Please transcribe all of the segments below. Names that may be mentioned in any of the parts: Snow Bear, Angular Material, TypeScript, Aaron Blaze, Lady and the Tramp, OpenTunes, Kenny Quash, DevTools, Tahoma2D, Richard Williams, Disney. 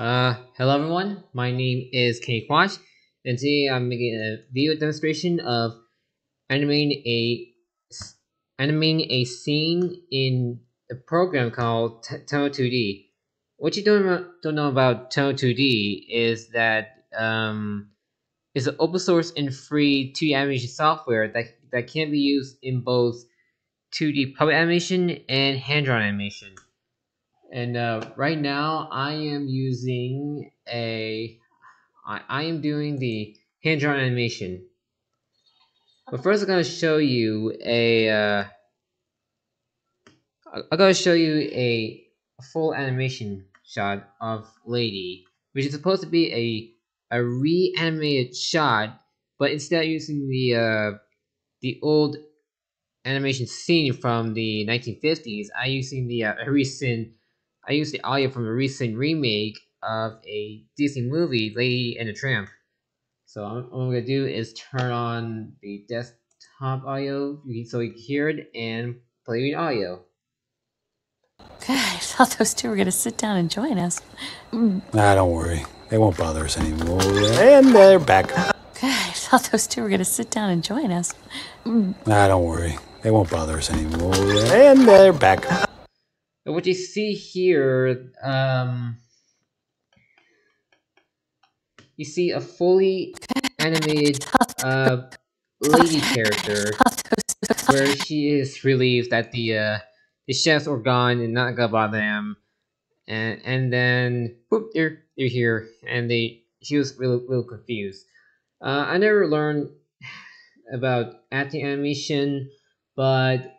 Hello everyone, my name is Kenny Quash, and today I'm making a video demonstration of animating a scene in a program called Tahoma2D. What you don't know about Tahoma2D is that it's an open source and free 2D animation software that can be used in both 2D puppet animation and hand-drawn animation. And right now I am using I am doing the hand-drawn animation. But first I'm going to show you a full animation shot of Lady, which is supposed to be a reanimated shot, but instead using the old animation scene from the 1950s, I used the audio from a recent remake of a Disney movie, Lady and the Tramp. So all I'm going to do is turn on the desktop audio so you can hear it and play the audio. Okay, I thought those two were going to sit down and join us. Nah, don't worry. They won't bother us anymore. And they're back. Okay, I thought those two were going to sit down and join us. Nah, don't worry. They won't bother us anymore. And they're back. What you see here, you see a fully animated Lady character, where she is relieved that the chefs are gone and not gonna bother them, and then whoop, they're here, and she was real confused. I never learned about acting animation, but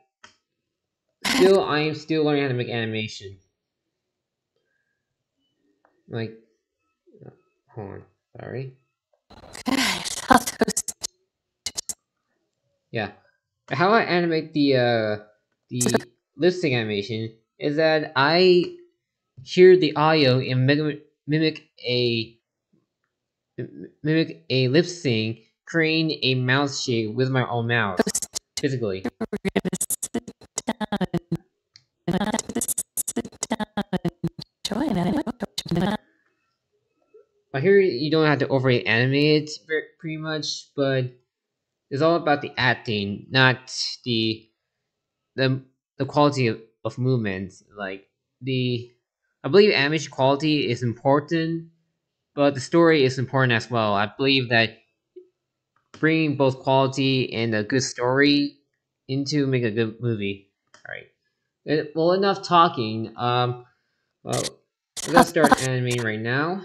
still, I am still learning how to make animation. Like, hold on, sorry. Yeah, how I animate the lip-sync animation is that I hear the audio and mimic a lip-sync, creating a mouth shape with my own mouth, physically. I hear you don't have to overly animate it pretty much, but it's all about the acting, not the quality of movement. Like I believe animation quality is important, but the story is important as well. I believe that bringing both quality and a good story into make a good movie. All right. Well, enough talking. Well, we're gonna start animating right now.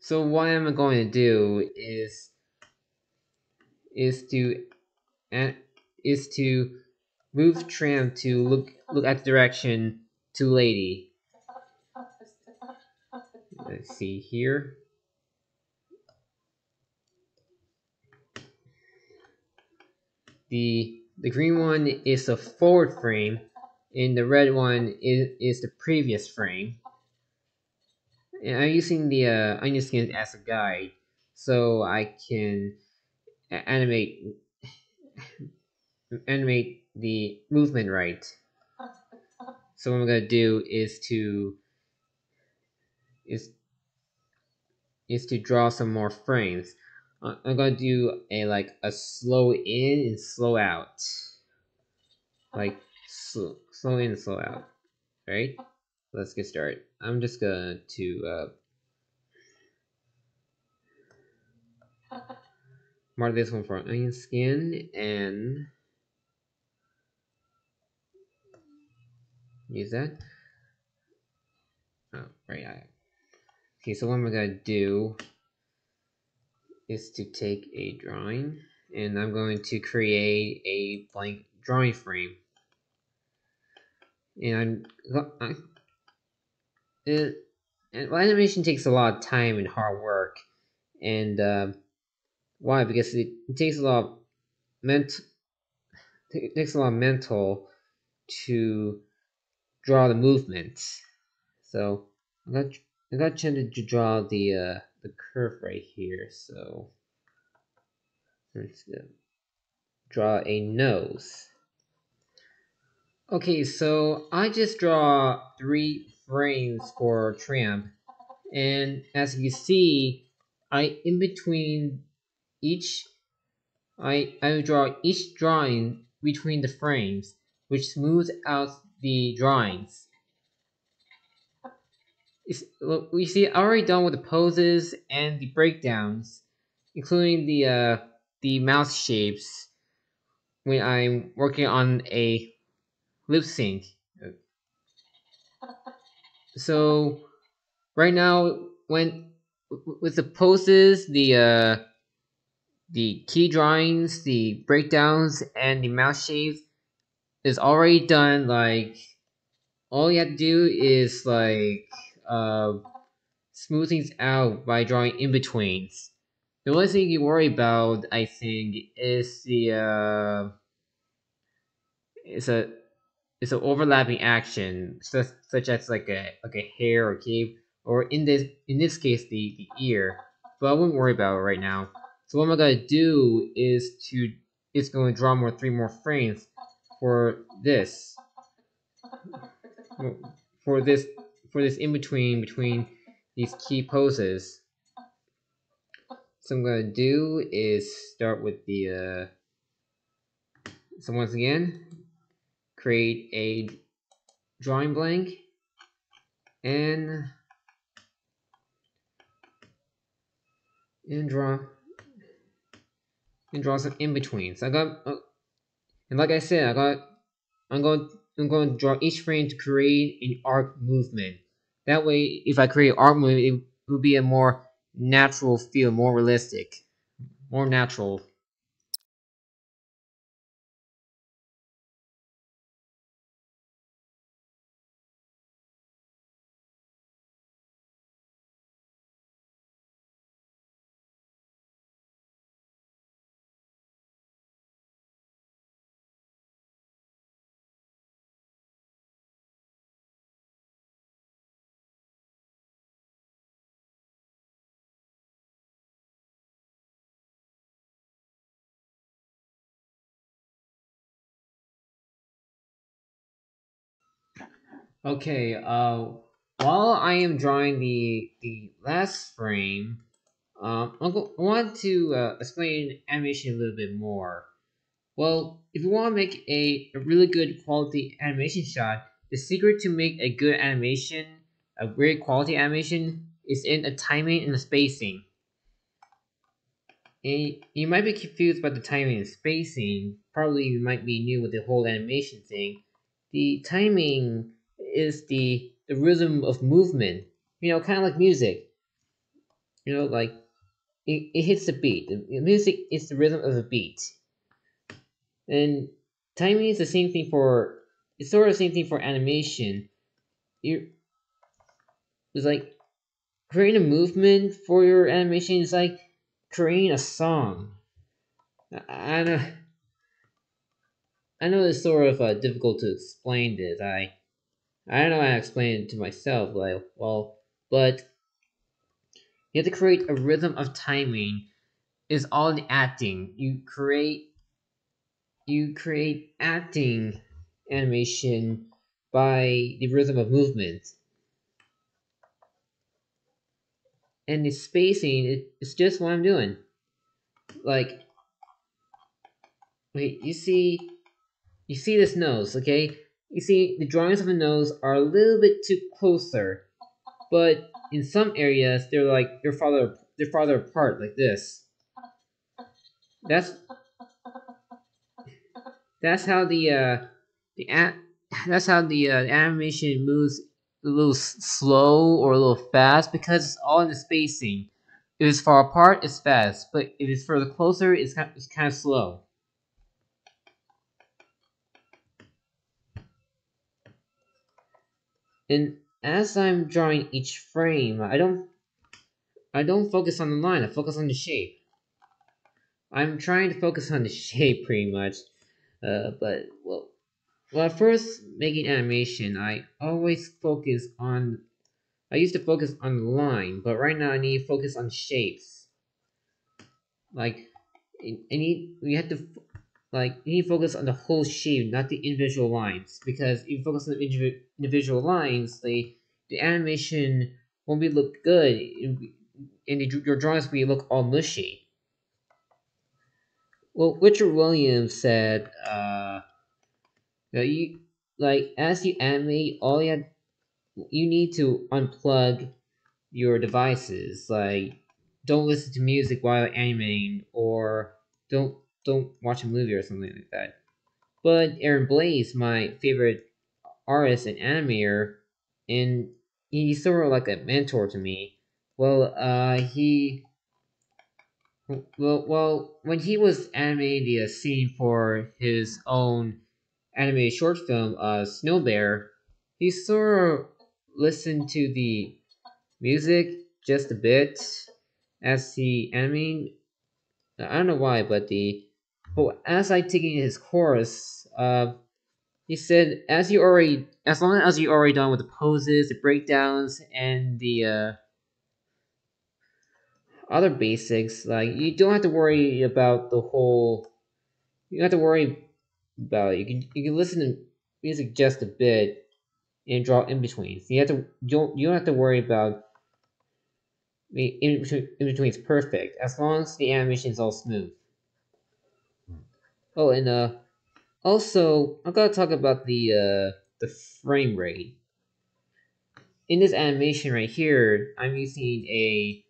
So what I'm going to do is to move Tramp to look at the direction to Lady. Let's see here. The green one is the forward frame, and the red one is the previous frame. And I'm using the onion skin as a guide, so I can animate the movement right. So what I'm gonna do is to draw some more frames. I'm gonna do a slow in and slow out, like slow in and slow out. Right? Let's get started. I'm just gonna mark this one for onion skin and use that. Oh, right. Okay, so what am I gonna do is to take a drawing, and I'm going to create a blank drawing frame, and well, animation takes a lot of time and hard work, and why? Because it takes a lot of mental to draw the movement. So I got a chance to draw the curve right here, so I'm just gonna draw a nose. Okay, so I just draw 3 frames for Tramp, and as you see, I draw each drawing between the frames, which smooths out the drawings. We see I'm already done with the poses and the breakdowns, including the mouth shapes when I'm working on a lip sync. So right now, when with the poses, the key drawings, the breakdowns, and the mouth shapes is already done. Like, all you have to do is like smooth things out by drawing in betweens. The only thing you worry about, I think, is it's an overlapping action, such as like a hair or cape, or in this case the ear. But I wouldn't worry about it right now. So what I'm gonna do is going to draw three more frames for this in between these key poses. So I'm gonna do is start with the so once again, create a drawing blank and draw some in betweens. So I got and like I said, I'm going to draw each frame to create an arc movement. That way, if I create an arc movement, it will be a more natural feel, more realistic, more natural. Okay, while I am drawing the last frame, I want to explain animation a little bit more. Well, if you want to make a really good quality animation shot, the secret to make a good animation, a great quality animation, is in the timing and the spacing. And you might be confused about the timing and spacing. Probably you might be new with the whole animation thing. The timing is the rhythm of movement, kind of like music. Like it hits the beat. The music is the rhythm of the beat, and timing is the same thing for animation. It's like creating a movement for your animation is like creating a song. I know it's sort of difficult to explain this. I don't know how to explain it to myself, but you have to create a rhythm of timing. It's all in acting. You create acting animation by the rhythm of movement. And the spacing, it's just what I'm doing. Like, wait, you see this nose, okay? You see, the drawings of the nose are a little bit too closer, but in some areas they're farther apart, like this. That's how the animation moves a little slow or a little fast, because it's all in the spacing. If it's far apart, it's fast, but if it's further closer, it's kind of slow. And as I'm drawing each frame, I don't focus on the line, I focus on the shape. I'm trying to focus on the shape pretty much. But when I first making animation, I used to focus on the line, but right now I need to focus on shapes. Like I need we have to Like, you need to focus on the whole shape, not the individual lines. Because if you focus on the individual lines, the animation won't be look good, and your drawings will look all mushy. Well, Richard Williams said, as you animate, you need to unplug your devices. Like, don't listen to music while animating, or don't watch a movie or something like that. But Aaron Blaze, my favorite artist and animator, and he's sort of like a mentor to me. Well, when he was animating the scene for his own animated short film, Snow Bear, he sort of listened to the music just a bit as he animated. I don't know why, but as I taking his course, he said, as long as you already done with the poses, the breakdowns, and the other basics, you don't have to worry about the whole. You don't have to worry about it. You can listen to music just a bit and draw in between. So you don't have to worry about. In between is perfect, as long as the animation is all smooth. Oh, and also I'm gonna talk about the frame rate. In this animation right here, I'm using a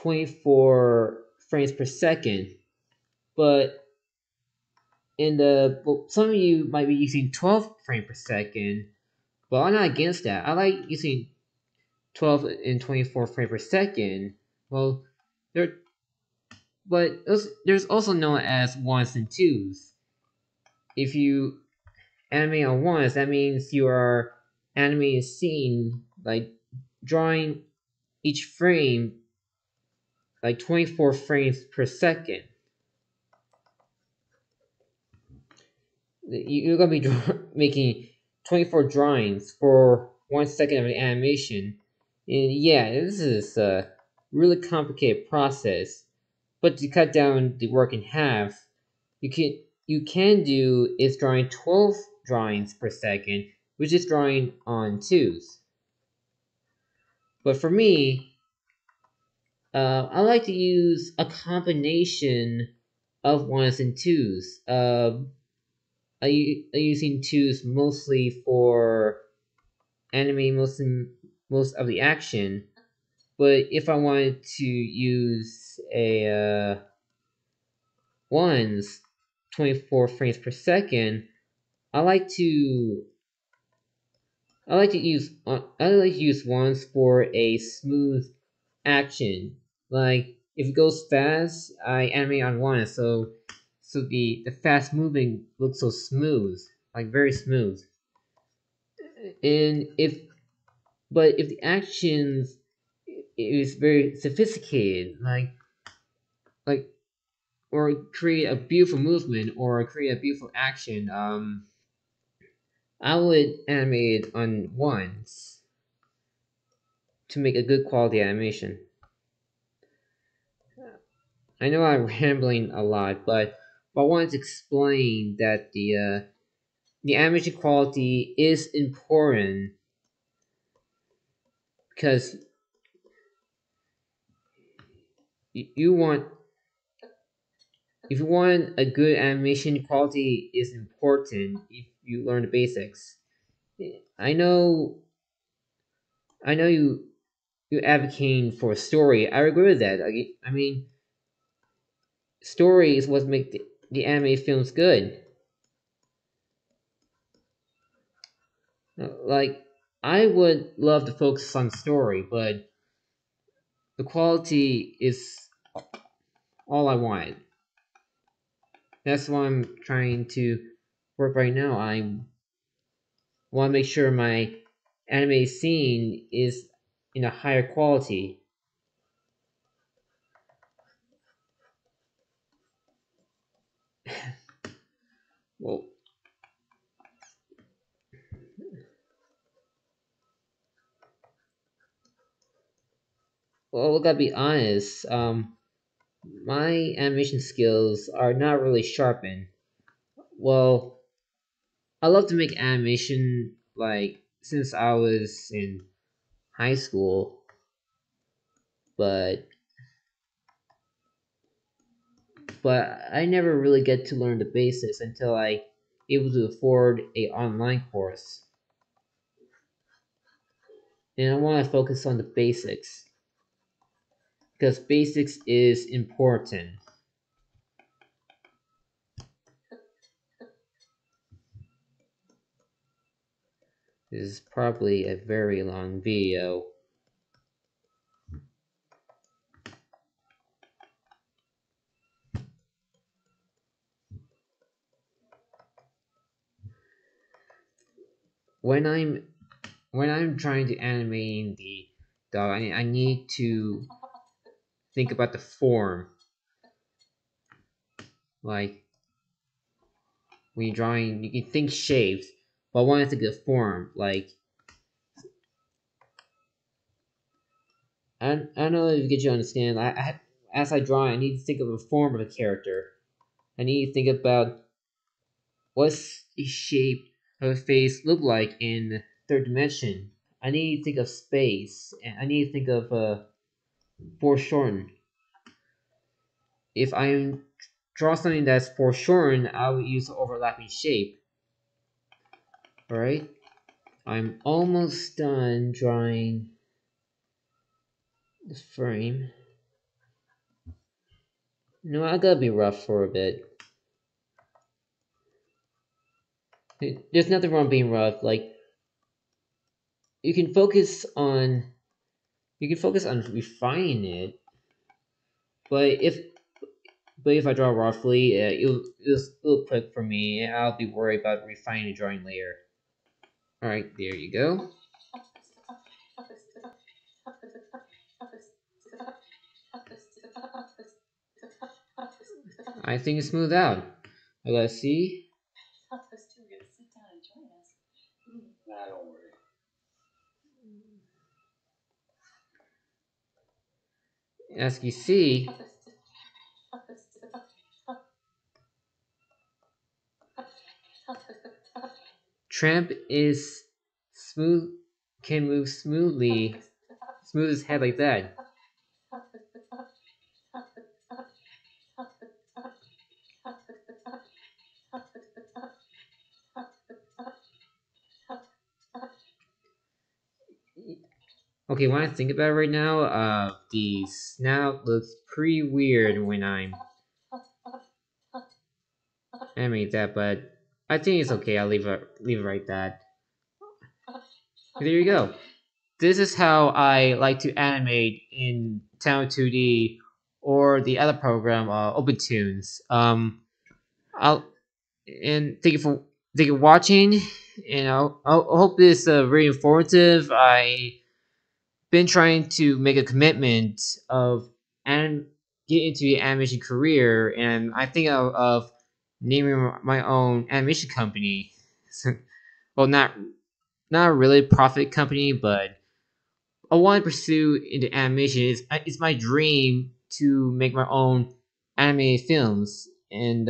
24 frames per second, but some of you might be using 12 frames per second. But I'm not against that. I like using 12 and 24 frames per second. Well, there's also known as ones and twos. If you animate on ones, that means you are animating a scene, drawing each frame, 24 frames per second. You're gonna be making 24 drawings for 1 second of an animation. And yeah, this is a really complicated process, but to cut down the work in half, you can do is drawing 12 drawings per second, which is drawing on twos. But for me, I like to use a combination of ones and twos. I'm using twos mostly for animating most of the action, but if I wanted to use a ones, 24 frames per second, I like to use ones for a smooth action. Like, if it goes fast, I animate on ones, so the fast moving looks so smooth, very smooth. And if the actions is very sophisticated, or create a beautiful movement or create a beautiful action, I would animate it on ones to make a good quality animation. I know I'm rambling a lot, but I wanted to explain that the animation quality is important. Because if you want a good animation, quality is important if you learn the basics. I know you advocating for a story. I agree with that. I mean, story is what makes the anime films good. I would love to focus on story, but the quality is all I wanted. That's what I'm trying to work right now. I want to make sure my anime scene is in a higher quality. Well. Well, I gotta be honest, my animation skills are not really sharpened. Well, I love to make animation, like, since I was in high school, but I never really get to learn the basics until I able to afford a online course. And I want to focus on the basics, because basics is important. This is probably a very long video. When I'm trying to animate the dog, I need to think about the form. Like, when you're drawing, you can think shapes, but I want to think of form. Like, I don't know if you get you understand. As I draw, I need to think of a form of a character. I need to think about what's the shape of a face look like in third dimension. I need to think of space, and I need to think of foreshortened. If I draw something that's foreshortened, I would use overlapping shape. Alright, I'm almost done drawing the frame. No, I gotta be rough for a bit. There's nothing wrong being rough. Like, you can focus on refining it. But if I draw roughly, it'll click for me, and I'll be worried about refining the drawing later. All right, there you go. I think it's smoothed out. I gotta see. As you see, Tramp is smooth, can move smoothly, smooth his head like that. Okay, when I think about it right now, the snout looks pretty weird when I'm animating that, but I think it's okay. I'll leave it like that. There you go. This is how I like to animate in Tahoma2D or the other program, OpenTunes. Thank you for watching, and I hope this is very informative. I've been trying to make a commitment of and get into the animation career, and I think of naming my own animation company. Well, not really a profit company, but I want to pursue into animation. It's my dream to make my own animated films, and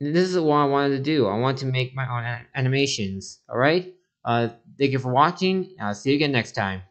this is what I wanted to do. I want to make my own animations. All right. Thank you for watching, and I'll see you again next time.